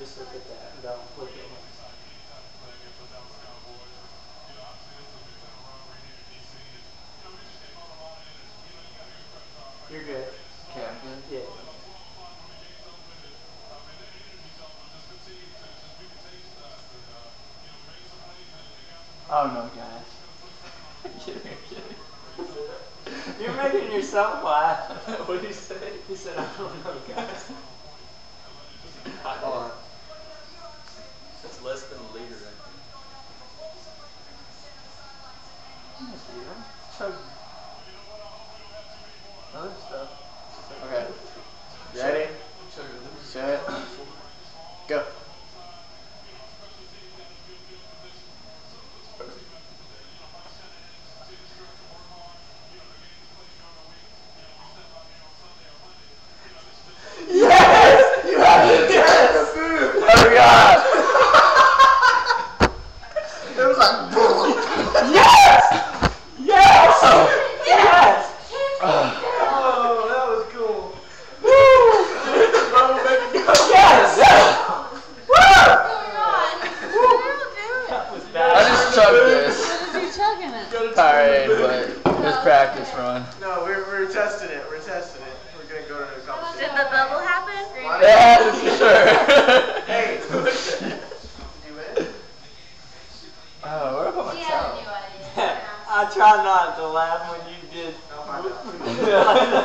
Just look at that and don't look at him. You're good. Okay, I'm good? Yeah. Oh no, guys. I'm kidding, I'm kidding. You're making yourself laugh. What did you say? He said, I don't know, guys. Hold on. That's less than a liter, I think. Chug. Other stuff. Okay. Ready? Set. Go. Yes! You have to get the food! Oh my god! It was like boom! Yes! Yes! Oh. Yes! Oh, that was cool. Woo! Yes! Woo! That was bad. I just chugged this. What did you chug in it? Alright, but it's practice run. No, we're testing it. We're testing it. Did the bubble happen? Yeah, sure. Hey, you win? Oh, where about my towel? I try not to laugh when you did. Oh my god.